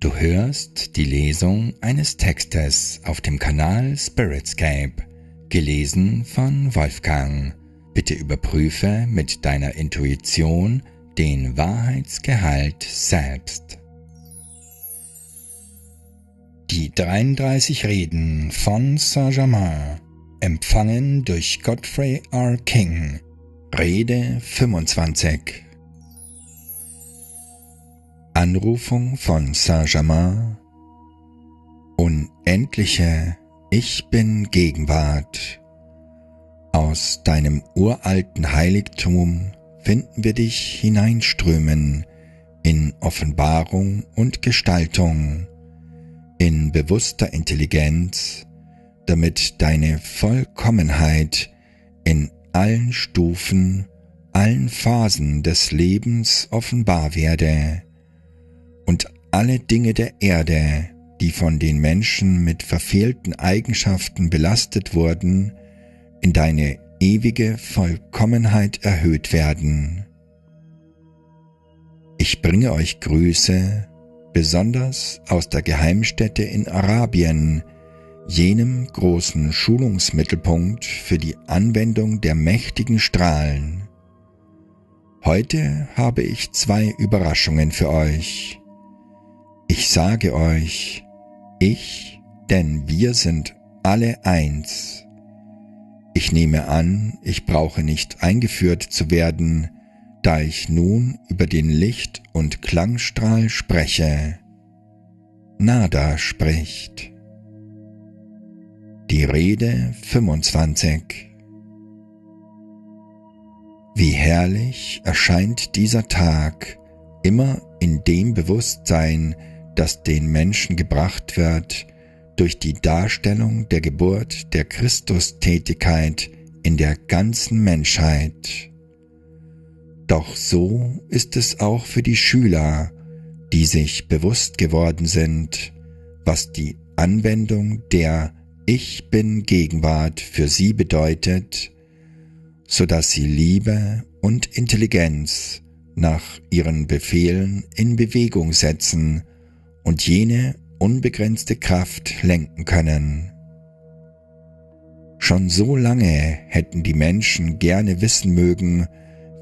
Du hörst die Lesung eines Textes auf dem Kanal Spiritscape, gelesen von Wolfgang. Bitte überprüfe mit deiner Intuition den Wahrheitsgehalt selbst. Die 33 Reden von Saint-Germain, empfangen durch Godfrey R. King. Rede 25. Anrufung von Saint-Germain. Unendliche Ich bin Gegenwart. Aus deinem uralten Heiligtum finden wir dich hineinströmen in Offenbarung und Gestaltung, in bewusster Intelligenz, damit deine Vollkommenheit in allen Stufen, allen Phasen des Lebens offenbar werde und alle Dinge der Erde, die von den Menschen mit verfehlten Eigenschaften belastet wurden, in deine ewige Vollkommenheit erhöht werden. Ich bringe euch Grüße, besonders aus der Geheimstätte in Arabien, jenem großen Schulungsmittelpunkt für die Anwendung der mächtigen Strahlen. Heute habe ich zwei Überraschungen für euch. Ich sage euch, ich, denn wir sind alle eins. Ich nehme an, ich brauche nicht eingeführt zu werden, da ich nun über den Licht- und Klangstrahl spreche. Nada spricht. Die Rede 25. Wie herrlich erscheint dieser Tag, immer in dem Bewusstsein, das den Menschen gebracht wird, durch die Darstellung der Geburt der Christustätigkeit in der ganzen Menschheit. Doch so ist es auch für die Schüler, die sich bewusst geworden sind, was die Anwendung der Ich bin Gegenwart für sie bedeutet, sodass sie Liebe und Intelligenz nach ihren Befehlen in Bewegung setzen und jene unbegrenzte Kraft lenken können. Schon so lange hätten die Menschen gerne wissen mögen,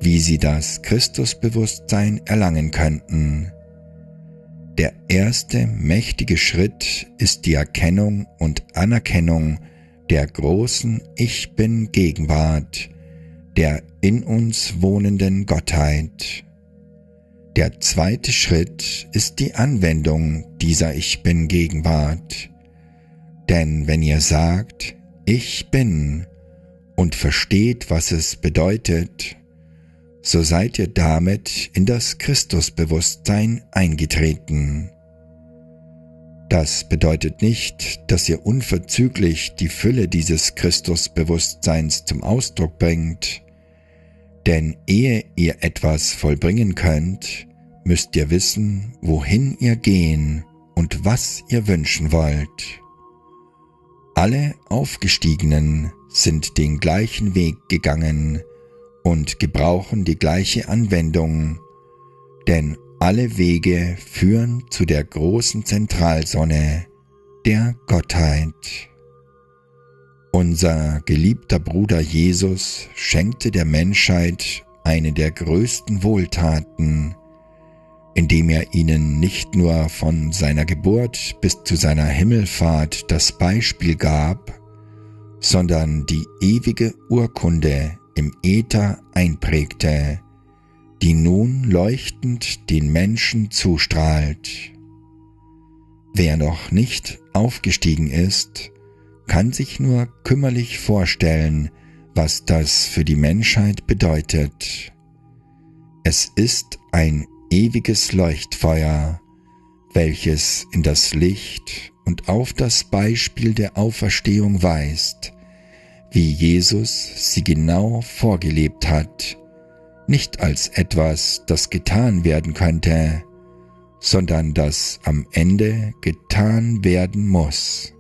wie sie das Christusbewusstsein erlangen könnten. Der erste mächtige Schritt ist die Erkennung und Anerkennung der großen Ich bin Gegenwart, der in uns wohnenden Gottheit. Der zweite Schritt ist die Anwendung dieser Ich bin Gegenwart. Denn wenn ihr sagt, ich bin, und versteht, was es bedeutet, so seid ihr damit in das Christusbewusstsein eingetreten. Das bedeutet nicht, dass ihr unverzüglich die Fülle dieses Christusbewusstseins zum Ausdruck bringt, denn ehe ihr etwas vollbringen könnt, müsst ihr wissen, wohin ihr gehen und was ihr wünschen wollt. Alle Aufgestiegenen sind den gleichen Weg gegangen und gebrauchen die gleiche Anwendung, denn alle Wege führen zu der großen Zentralsonne, der Gottheit. Unser geliebter Bruder Jesus schenkte der Menschheit eine der größten Wohltaten, indem er ihnen nicht nur von seiner Geburt bis zu seiner Himmelfahrt das Beispiel gab, sondern die ewige Urkunde im Äther einprägte, die nun leuchtend den Menschen zustrahlt. Wer noch nicht aufgestiegen ist, kann sich nur kümmerlich vorstellen, was das für die Menschheit bedeutet. Es ist ein ewiges Leuchtfeuer, welches in das Licht und auf das Beispiel der Auferstehung weist, wie Jesus sie genau vorgelebt hat, nicht als etwas, das getan werden könnte, sondern das am Ende getan werden muss.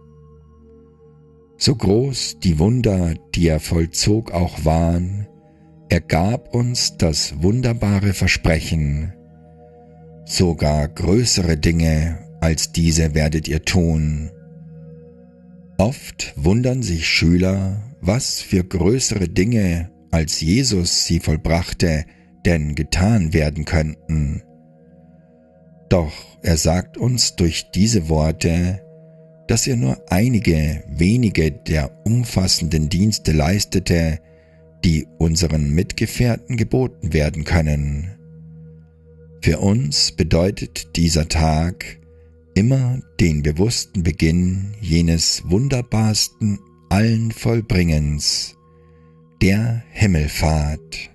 So groß die Wunder, die er vollzog, auch waren, er gab uns das wunderbare Versprechen. Sogar größere Dinge als diese werdet ihr tun. Oft wundern sich Schüler, was für größere Dinge, als Jesus sie vollbrachte, denn getan werden könnten. Doch er sagt uns durch diese Worte, dass er nur einige wenige der umfassenden Dienste leistete, die unseren Mitgefährten geboten werden können. Für uns bedeutet dieser Tag immer den bewussten Beginn jenes wunderbarsten allen Vollbringens, der Himmelfahrt.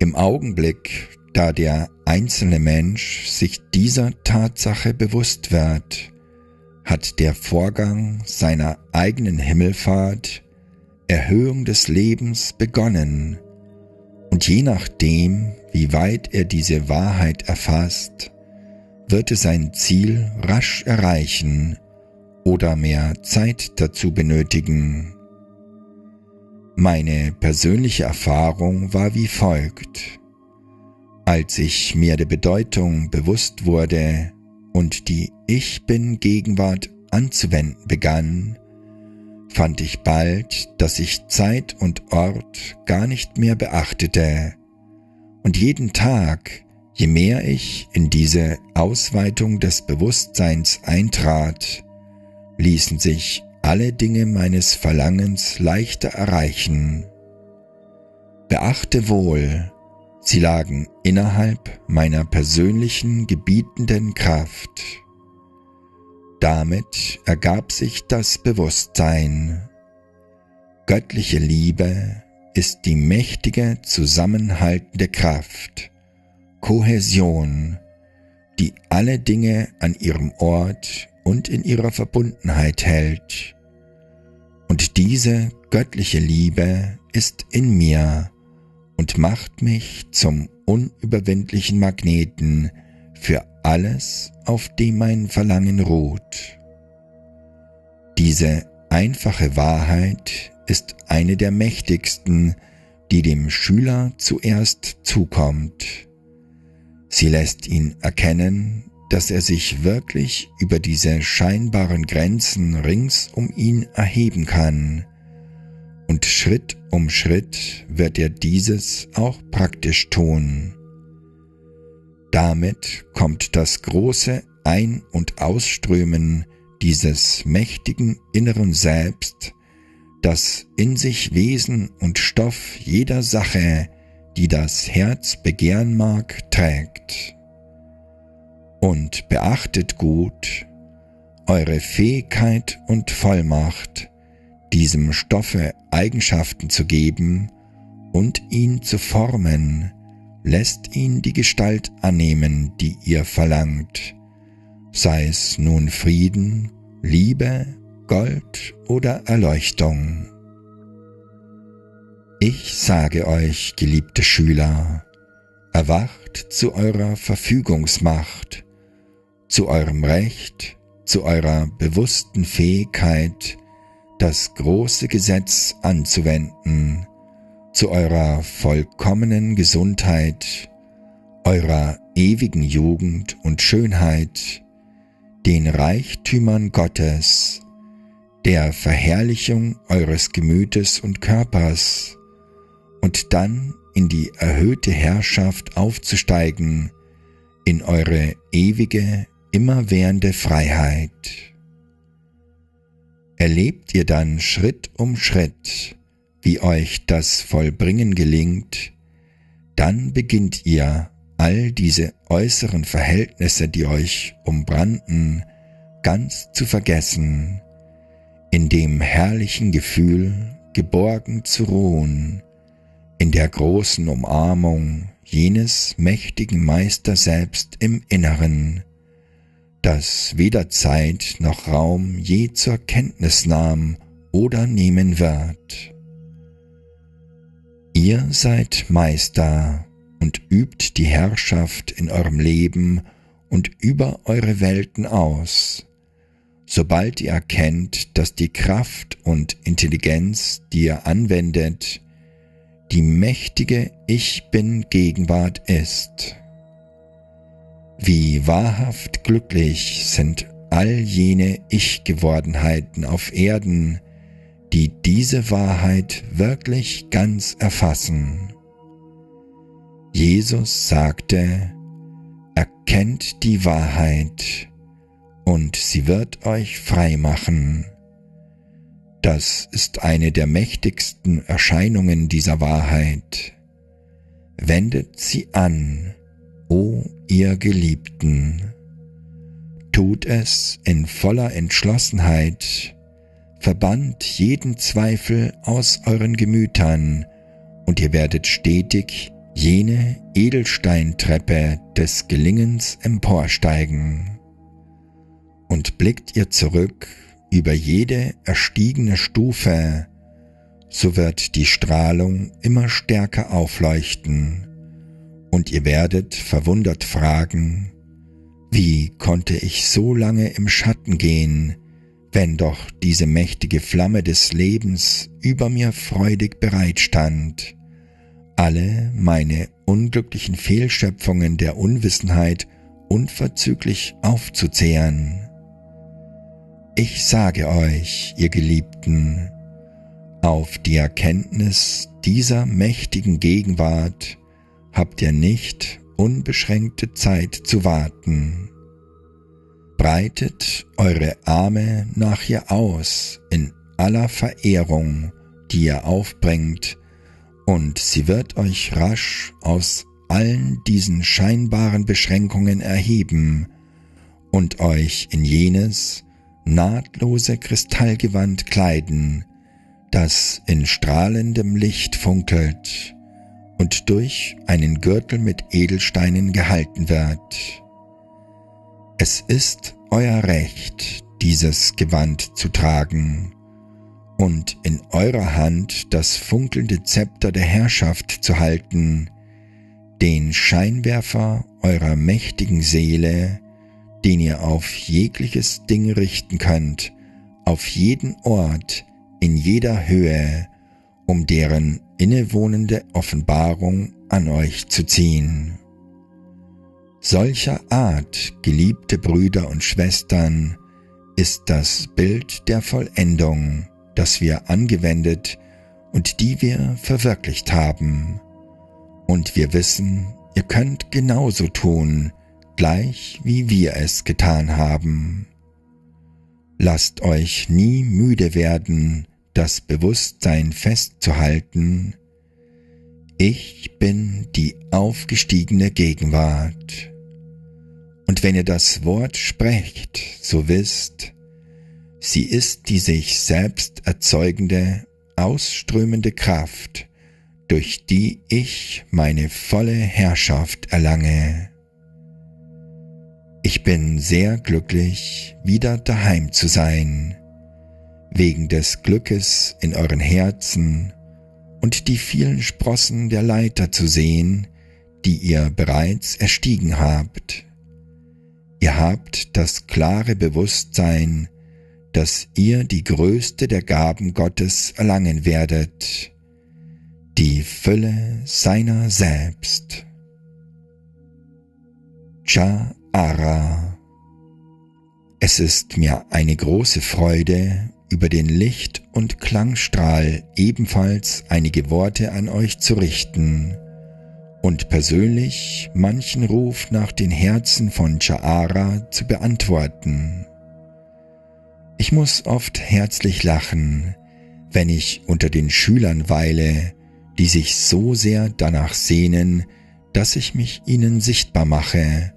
Im Augenblick, da der einzelne Mensch sich dieser Tatsache bewusst wird, hat der Vorgang seiner eigenen Himmelfahrt, Erhöhung des Lebens, begonnen, und je nachdem, wie weit er diese Wahrheit erfasst, wird er sein Ziel rasch erreichen oder mehr Zeit dazu benötigen. Meine persönliche Erfahrung war wie folgt. Als ich mir der Bedeutung bewusst wurde und die Ich-Bin-Gegenwart anzuwenden begann, fand ich bald, dass ich Zeit und Ort gar nicht mehr beachtete, und jeden Tag, je mehr ich in diese Ausweitung des Bewusstseins eintrat, ließen sich alle Dinge meines Verlangens leichter erreichen. Beachte wohl, sie lagen innerhalb meiner persönlichen gebietenden Kraft. Damit ergab sich das Bewusstsein. Göttliche Liebe ist die mächtige, zusammenhaltende Kraft, Kohäsion, die alle Dinge an ihrem Ort und in ihrer Verbundenheit hält. Und diese göttliche Liebe ist in mir und macht mich zum unüberwindlichen Magneten für alles, auf dem mein Verlangen ruht. Diese einfache Wahrheit ist eine der mächtigsten, die dem Schüler zuerst zukommt. Sie lässt ihn erkennen, dass er sich wirklich über diese scheinbaren Grenzen rings um ihn erheben kann, und Schritt um Schritt wird er dieses auch praktisch tun. Damit kommt das große Ein- und Ausströmen dieses mächtigen inneren Selbst, das in sich Wesen und Stoff jeder Sache, die das Herz begehren mag, trägt. Und beachtet gut eure Fähigkeit und Vollmacht, diesem Stoffe Eigenschaften zu geben und ihn zu formen, lässt ihn die Gestalt annehmen, die ihr verlangt, sei es nun Frieden, Liebe, Gold oder Erleuchtung. Ich sage euch, geliebte Schüler, erwacht zu eurer Verfügungsmacht, zu eurem Recht, zu eurer bewussten Fähigkeit, das große Gesetz anzuwenden, zu eurer vollkommenen Gesundheit, eurer ewigen Jugend und Schönheit, den Reichtümern Gottes, der Verherrlichung eures Gemütes und Körpers, und dann in die erhöhte Herrschaft aufzusteigen, in eure ewige, immerwährende Freiheit. Erlebt ihr dann Schritt um Schritt, wie euch das Vollbringen gelingt, dann beginnt ihr, all diese äußeren Verhältnisse, die euch umbrannten, ganz zu vergessen, in dem herrlichen Gefühl, geborgen zu ruhen, in der großen Umarmung jenes mächtigen Meisters selbst im Inneren, das weder Zeit noch Raum je zur Kenntnis nahm oder nehmen wird. Ihr seid Meister und übt die Herrschaft in eurem Leben und über eure Welten aus, sobald ihr erkennt, dass die Kraft und Intelligenz, die ihr anwendet, die mächtige Ich-Bin-Gegenwart ist. Wie wahrhaft glücklich sind all jene Ich-Gewordenheiten auf Erden, die diese Wahrheit wirklich ganz erfassen. Jesus sagte, erkennt die Wahrheit, und sie wird euch frei machen. Das ist eine der mächtigsten Erscheinungen dieser Wahrheit. Wendet sie an, o ihr Geliebten. Tut es in voller Entschlossenheit, verbannt jeden Zweifel aus euren Gemütern, und ihr werdet stetig jene Edelsteintreppe des Gelingens emporsteigen. Und blickt ihr zurück über jede erstiegene Stufe, so wird die Strahlung immer stärker aufleuchten, und ihr werdet verwundert fragen, wie konnte ich so lange im Schatten gehen, wenn doch diese mächtige Flamme des Lebens über mir freudig bereitstand, alle meine unglücklichen Fehlschöpfungen der Unwissenheit unverzüglich aufzuzehren. Ich sage euch, ihr Geliebten, auf die Erkenntnis dieser mächtigen Gegenwart habt ihr nicht unbeschränkte Zeit zu warten. Breitet eure Arme nach ihr aus in aller Verehrung, die ihr aufbringt, und sie wird euch rasch aus allen diesen scheinbaren Beschränkungen erheben und euch in jenes nahtlose Kristallgewand kleiden, das in strahlendem Licht funkelt und durch einen Gürtel mit Edelsteinen gehalten wird. Es ist euer Recht, dieses Gewand zu tragen und in eurer Hand das funkelnde Zepter der Herrschaft zu halten, den Scheinwerfer eurer mächtigen Seele, den ihr auf jegliches Ding richten könnt, auf jeden Ort, in jeder Höhe, um deren innewohnende Offenbarung an euch zu ziehen. Solcher Art, geliebte Brüder und Schwestern, ist das Bild der Vollendung, das wir angewendet und die wir verwirklicht haben. Und wir wissen, ihr könnt genauso tun, gleich wie wir es getan haben. Lasst euch nie müde werden, das Bewusstsein festzuhalten. Ich bin die aufgestiegene Gegenwart. Und wenn ihr das Wort sprecht, so wisst, sie ist die sich selbst erzeugende, ausströmende Kraft, durch die ich meine volle Herrschaft erlange. Ich bin sehr glücklich, wieder daheim zu sein, wegen des Glückes in euren Herzen und die vielen Sprossen der Leiter zu sehen, die ihr bereits erstiegen habt. Ihr habt das klare Bewusstsein, dass ihr die größte der Gaben Gottes erlangen werdet, die Fülle seiner selbst. Cha Ara. Es ist mir eine große Freude, über den Licht- und Klangstrahl ebenfalls einige Worte an euch zu richten und persönlich manchen Ruf nach den Herzen von Cha'ara zu beantworten. Ich muss oft herzlich lachen, wenn ich unter den Schülern weile, die sich so sehr danach sehnen, dass ich mich ihnen sichtbar mache,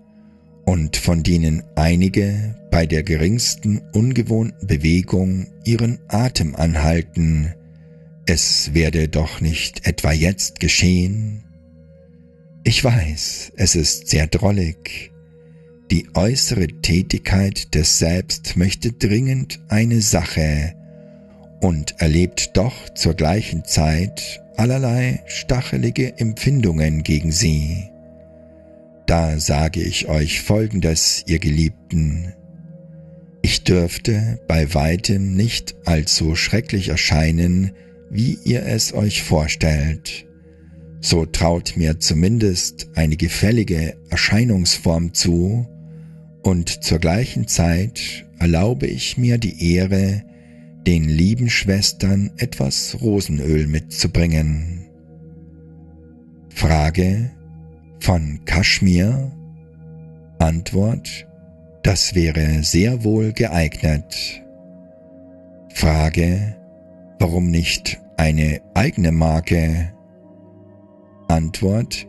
und von denen einige bei der geringsten ungewohnten Bewegung ihren Atem anhalten. Es werde doch nicht etwa jetzt geschehen? Ich weiß, es ist sehr drollig. Die äußere Tätigkeit des Selbst möchte dringend eine Sache und erlebt doch zur gleichen Zeit allerlei stachelige Empfindungen gegen sie. Da sage ich euch Folgendes, ihr Geliebten. Ich dürfte bei weitem nicht allzu schrecklich erscheinen, wie ihr es euch vorstellt, so traut mir zumindest eine gefällige Erscheinungsform zu, und zur gleichen Zeit erlaube ich mir die Ehre, den lieben Schwestern etwas Rosenöl mitzubringen. Frage: Von Kaschmir? Antwort: Das wäre sehr wohl geeignet. Frage: Warum nicht eine eigene Marke? Antwort: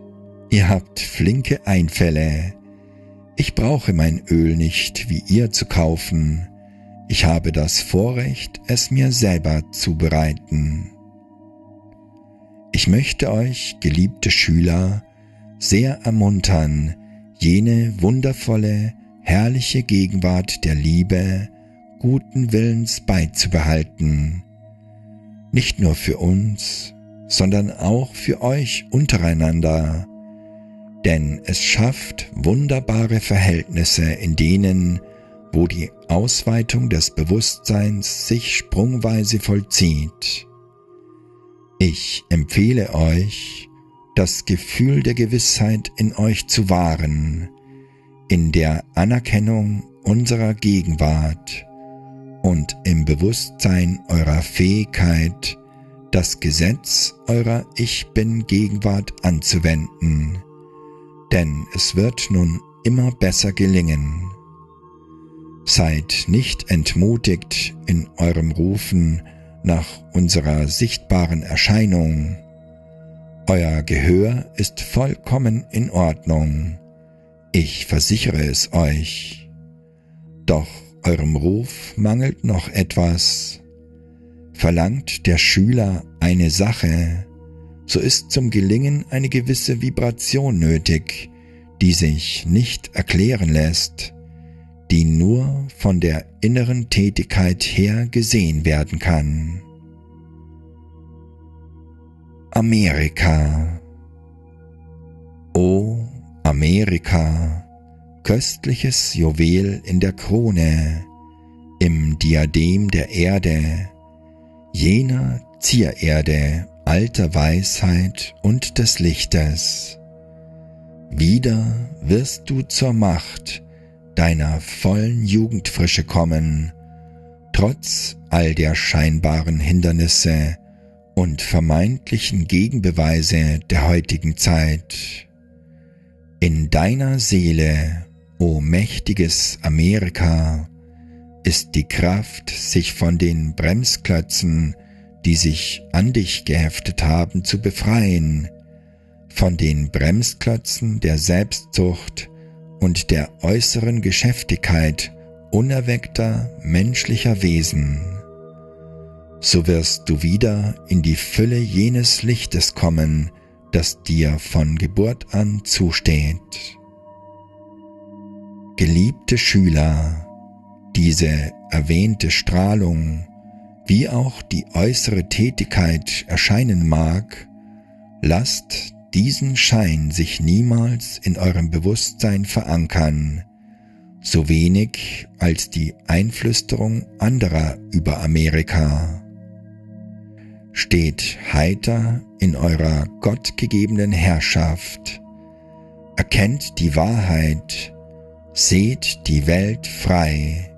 Ihr habt flinke Einfälle. Ich brauche mein Öl nicht wie ihr zu kaufen. Ich habe das Vorrecht, es mir selber zu bereiten. Ich möchte euch, geliebte Schüler, sehr ermuntern, jene wundervolle, herrliche Gegenwart der Liebe guten Willens beizubehalten. Nicht nur für uns, sondern auch für euch untereinander, denn es schafft wunderbare Verhältnisse, in denen, wo die Ausweitung des Bewusstseins sich sprungweise vollzieht. Ich empfehle euch, das Gefühl der Gewissheit in euch zu wahren, in der Anerkennung unserer Gegenwart und im Bewusstsein eurer Fähigkeit, das Gesetz eurer Ich-Bin-Gegenwart anzuwenden, denn es wird nun immer besser gelingen. Seid nicht entmutigt in eurem Rufen nach unserer sichtbaren Erscheinung. Euer Gehör ist vollkommen in Ordnung, ich versichere es euch. Doch eurem Ruf mangelt noch etwas. Verlangt der Schüler eine Sache, so ist zum Gelingen eine gewisse Vibration nötig, die sich nicht erklären lässt, die nur von der inneren Tätigkeit her gesehen werden kann. Amerika. O Amerika, köstliches Juwel in der Krone, im Diadem der Erde, jener Ziererde alter Weisheit und des Lichtes. Wieder wirst du zur Macht deiner vollen Jugendfrische kommen, trotz all der scheinbaren Hindernisse und vermeintlichen Gegenbeweise der heutigen Zeit. In deiner Seele, o mächtiges Amerika, ist die Kraft, sich von den Bremsklötzen, die sich an dich geheftet haben, zu befreien, von den Bremsklötzen der Selbstzucht und der äußeren Geschäftigkeit unerweckter menschlicher Wesen. So wirst du wieder in die Fülle jenes Lichtes kommen, das dir von Geburt an zusteht. Geliebte Schüler, diese erwähnte Strahlung, wie auch die äußere Tätigkeit erscheinen mag, lasst diesen Schein sich niemals in eurem Bewusstsein verankern, so wenig als die Einflüsterung anderer über Amerika. Steht heiter in eurer gottgegebenen Herrschaft, erkennt die Wahrheit, seht die Welt frei,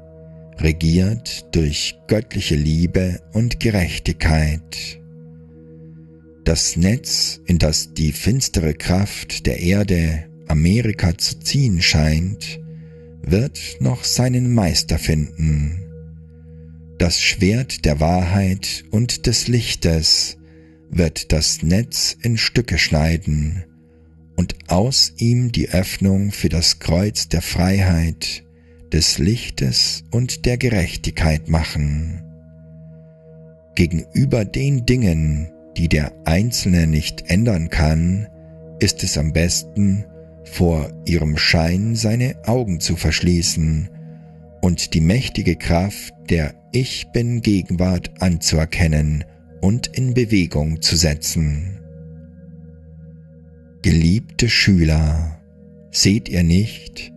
regiert durch göttliche Liebe und Gerechtigkeit. Das Netz, in das die finstere Kraft der Erde Amerika zu ziehen scheint, wird noch seinen Meister finden. Das Schwert der Wahrheit und des Lichtes wird das Netz in Stücke schneiden und aus ihm die Öffnung für das Kreuz der Freiheit, des Lichtes und der Gerechtigkeit machen. Gegenüber den Dingen, die der Einzelne nicht ändern kann, ist es am besten, vor ihrem Schein seine Augen zu verschließen und die mächtige Kraft der Ich-Bin-Gegenwart anzuerkennen und in Bewegung zu setzen. Geliebte Schüler, seht ihr nicht,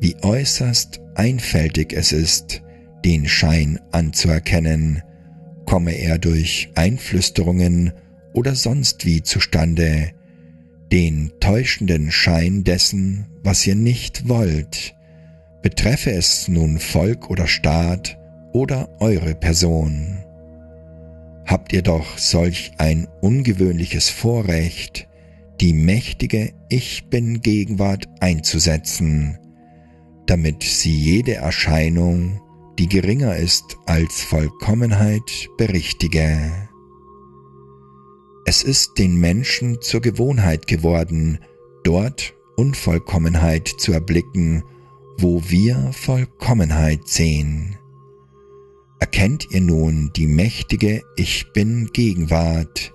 wie äußerst einfältig es ist, den Schein anzuerkennen, komme er durch Einflüsterungen oder sonst wie zustande, den täuschenden Schein dessen, was ihr nicht wollt, betreffe es nun Volk oder Staat oder eure Person. Habt ihr doch solch ein ungewöhnliches Vorrecht, die mächtige Ich-Bin-Gegenwart einzusetzen, damit sie jede Erscheinung, die geringer ist als Vollkommenheit, berichtige. Es ist den Menschen zur Gewohnheit geworden, dort Unvollkommenheit zu erblicken, wo wir Vollkommenheit sehen. Erkennt ihr nun die mächtige Ich-Bin-Gegenwart,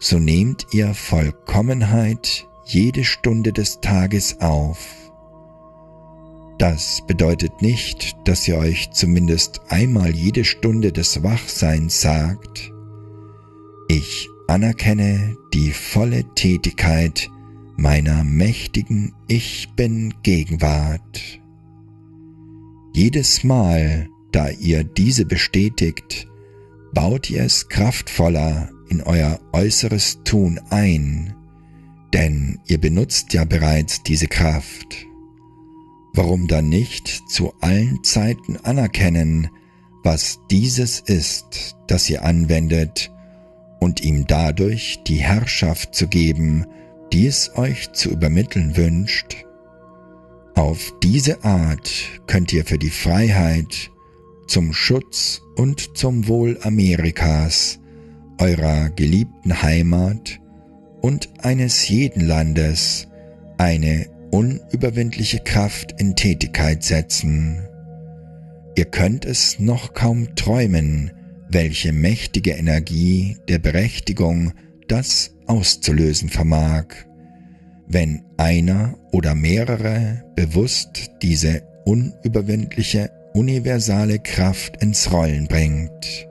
so nehmt ihr Vollkommenheit jede Stunde des Tages auf. Das bedeutet nicht, dass ihr euch zumindest einmal jede Stunde des Wachseins sagt, ich anerkenne die volle Tätigkeit meiner mächtigen Ich-Bin-Gegenwart. Jedes Mal, da ihr diese bestätigt, baut ihr es kraftvoller in euer äußeres Tun ein, denn ihr benutzt ja bereits diese Kraft. Warum dann nicht zu allen Zeiten anerkennen, was dieses ist, das ihr anwendet, und ihm dadurch die Herrschaft zu geben, die es euch zu übermitteln wünscht? Auf diese Art könnt ihr für die Freiheit, zum Schutz und zum Wohl Amerikas, eurer geliebten Heimat und eines jeden Landes eine unüberwindliche Kraft in Tätigkeit setzen. Ihr könnt es noch kaum träumen, welche mächtige Energie der Berechtigung das auszulösen vermag, wenn einer oder mehrere bewusst diese unüberwindliche universale Kraft ins Rollen bringt.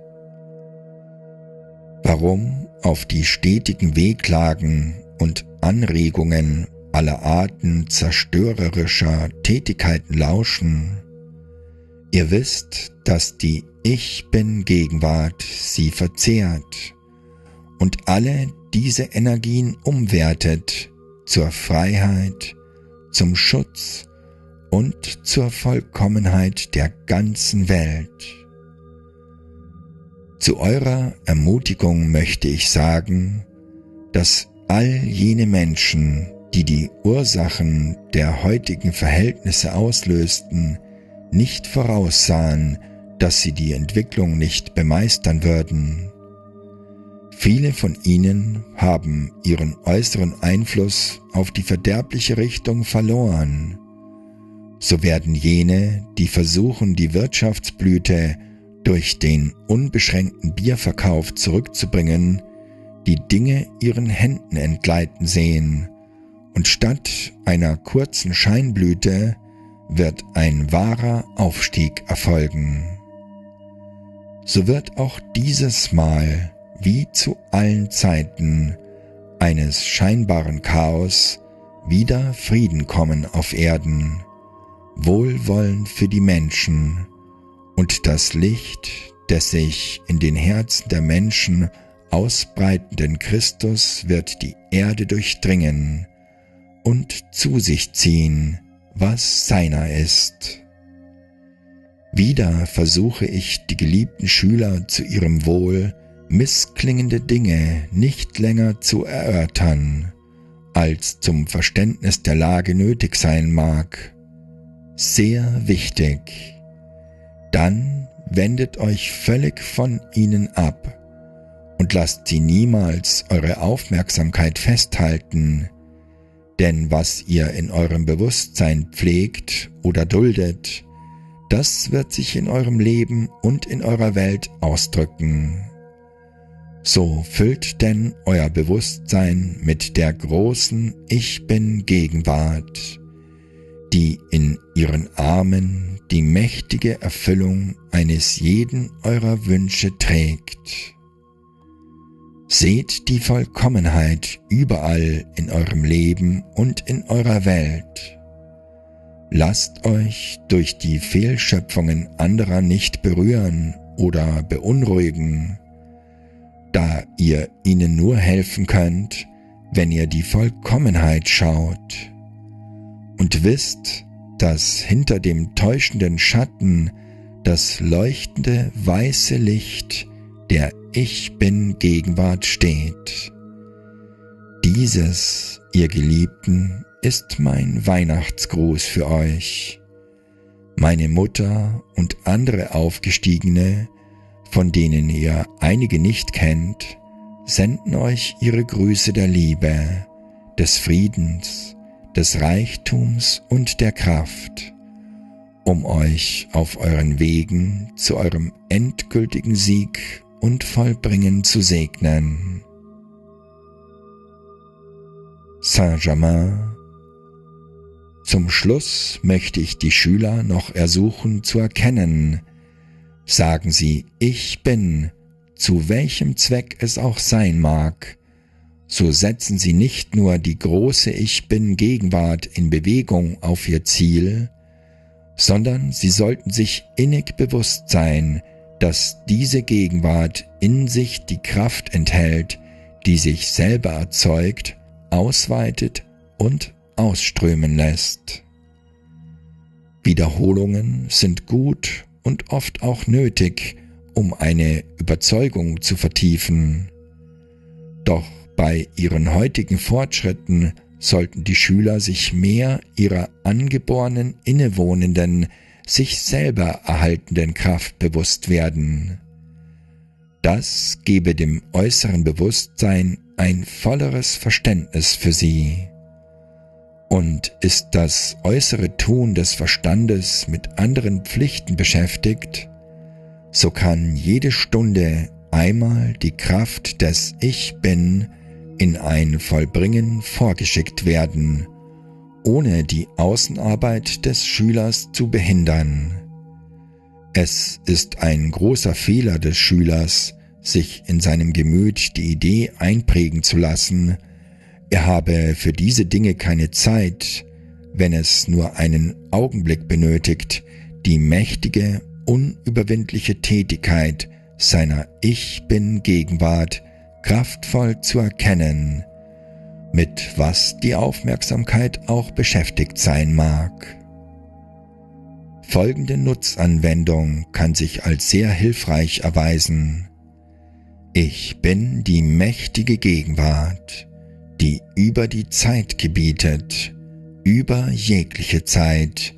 Warum auf die stetigen Wehklagen und Anregungen aller Arten zerstörerischer Tätigkeiten lauschen? Ihr wisst, dass die Ich-Bin-Gegenwart sie verzehrt und alle diese Energien umwertet zur Freiheit, zum Schutz und zur Vollkommenheit der ganzen Welt. Zu eurer Ermutigung möchte ich sagen, dass all jene Menschen, die die Ursachen der heutigen Verhältnisse auslösten, nicht voraussahen, dass sie die Entwicklung nicht bemeistern würden. Viele von ihnen haben ihren äußeren Einfluss auf die verderbliche Richtung verloren. So werden jene, die versuchen, die Wirtschaftsblüte durch den unbeschränkten Bierverkauf zurückzubringen, die Dinge ihren Händen entgleiten sehen, und statt einer kurzen Scheinblüte wird ein wahrer Aufstieg erfolgen. So wird auch dieses Mal, wie zu allen Zeiten eines scheinbaren Chaos, wieder Frieden kommen auf Erden, Wohlwollen für die Menschen und das Licht des sich in den Herzen der Menschen ausbreitenden Christus wird die Erde durchdringen und zu sich ziehen, was seiner ist. Wieder versuche ich, die geliebten Schüler zu ihrem Wohl missklingende Dinge nicht länger zu erörtern, als zum Verständnis der Lage nötig sein mag. Sehr wichtig. Dann wendet euch völlig von ihnen ab und lasst sie niemals eure Aufmerksamkeit festhalten, denn was ihr in eurem Bewusstsein pflegt oder duldet, das wird sich in eurem Leben und in eurer Welt ausdrücken. So füllt denn euer Bewusstsein mit der großen Ich-Bin-Gegenwart, die in ihren Armen die mächtige Erfüllung eines jeden eurer Wünsche trägt. Seht die Vollkommenheit überall in eurem Leben und in eurer Welt. Lasst euch durch die Fehlschöpfungen anderer nicht berühren oder beunruhigen, da ihr ihnen nur helfen könnt, wenn ihr die Vollkommenheit schaut und wisst, dass hinter dem täuschenden Schatten das leuchtende weiße Licht der Ich-Bin-Gegenwart steht. Dieses, ihr Geliebten, ist mein Weihnachtsgruß für euch, meine Mutter und andere Aufgestiegene, von denen ihr einige nicht kennt, senden euch ihre Grüße der Liebe, des Friedens, des Reichtums und der Kraft, um euch auf euren Wegen zu eurem endgültigen Sieg und Vollbringen zu segnen. Saint-Germain. Zum Schluss möchte ich die Schüler noch ersuchen zu erkennen. Sagen sie, ich bin, zu welchem Zweck es auch sein mag. So setzen sie nicht nur die große Ich-Bin-Gegenwart in Bewegung auf ihr Ziel, sondern sie sollten sich innig bewusst sein, dass diese Gegenwart in sich die Kraft enthält, die sich selber erzeugt, ausweitet und ausströmen lässt. Wiederholungen sind gut und oft auch nötig, um eine Überzeugung zu vertiefen. Doch bei ihren heutigen Fortschritten sollten die Schüler sich mehr ihrer angeborenen, innewohnenden, sich selber erhaltenden Kraft bewusst werden. Das gebe dem äußeren Bewusstsein ein volleres Verständnis für sie. Und ist das äußere Tun des Verstandes mit anderen Pflichten beschäftigt, so kann jede Stunde einmal die Kraft des Ich Bin in ein Vollbringen vorgeschickt werden, ohne die Außenarbeit des Schülers zu behindern. Es ist ein großer Fehler des Schülers, sich in seinem Gemüt die Idee einprägen zu lassen, er habe für diese Dinge keine Zeit, wenn es nur einen Augenblick benötigt, die mächtige, unüberwindliche Tätigkeit seiner Ich-Bin-Gegenwart kraftvoll zu erkennen, mit was die Aufmerksamkeit auch beschäftigt sein mag. Folgende Nutzanwendung kann sich als sehr hilfreich erweisen. Ich bin die mächtige Gegenwart, die über die Zeit gebietet, über jegliche Zeit,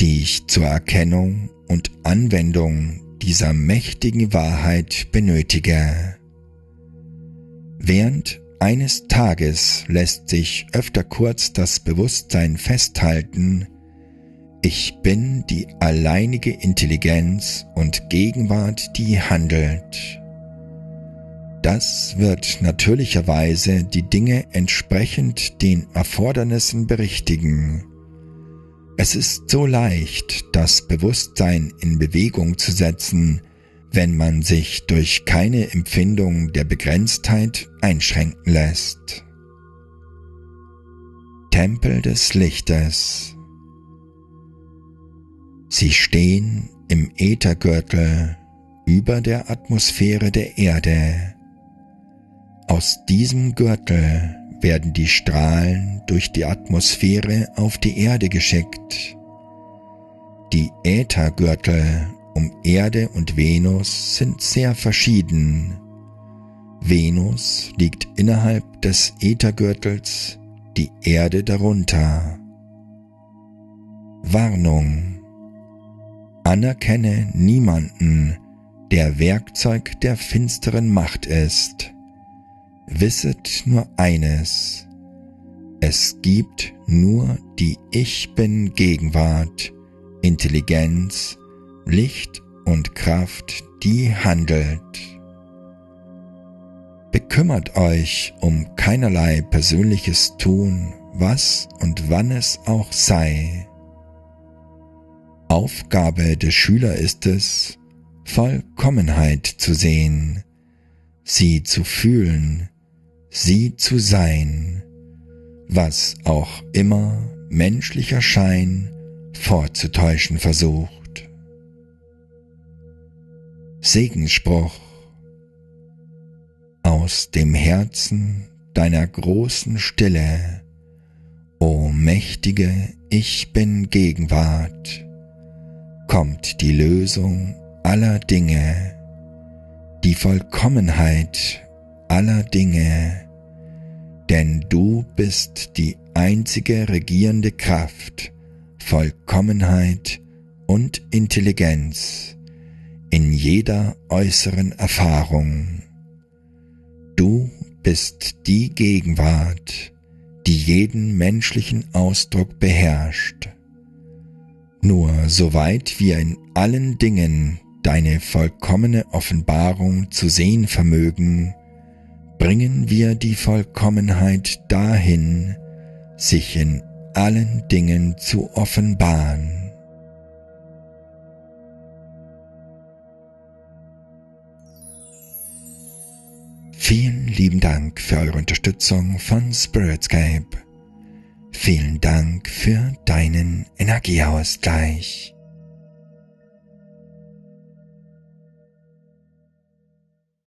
die ich zur Erkennung und Anwendung dieser mächtigen Wahrheit benötige. Während eines Tages lässt sich öfter kurz das Bewusstsein festhalten, ich bin die alleinige Intelligenz und Gegenwart, die handelt. Das wird natürlicherweise die Dinge entsprechend den Erfordernissen berichtigen. Es ist so leicht, das Bewusstsein in Bewegung zu setzen, wenn man sich durch keine Empfindung der Begrenztheit einschränken lässt. Tempel des Lichtes. Sie stehen im Äthergürtel über der Atmosphäre der Erde. Aus diesem Gürtel werden die Strahlen durch die Atmosphäre auf die Erde geschickt. Die Äthergürtel um Erde und Venus sind sehr verschieden. Venus liegt innerhalb des Äthergürtels, die Erde darunter. Warnung: Anerkenne niemanden, der Werkzeug der finsteren Macht ist. Wisset nur eines, es gibt nur die Ich-Bin-Gegenwart, Intelligenz, Licht und Kraft, die handelt. Bekümmert euch um keinerlei persönliches Tun, was und wann es auch sei. Aufgabe des Schülers ist es, Vollkommenheit zu sehen, sie zu fühlen, sie zu sein, was auch immer menschlicher Schein vorzutäuschen versucht. Segensspruch. Aus dem Herzen deiner großen Stille, o mächtige Ich bin Gegenwart, kommt die Lösung aller Dinge, die Vollkommenheit aller Dinge, denn du bist die einzige regierende Kraft, Vollkommenheit und Intelligenz in jeder äußeren Erfahrung. Du bist die Gegenwart, die jeden menschlichen Ausdruck beherrscht. Nur soweit wir in allen Dingen deine vollkommene Offenbarung zu sehen vermögen, bringen wir die Vollkommenheit dahin, sich in allen Dingen zu offenbaren. Vielen lieben Dank für eure Unterstützung von Spiritscape. Vielen Dank für deinen Energieausgleich.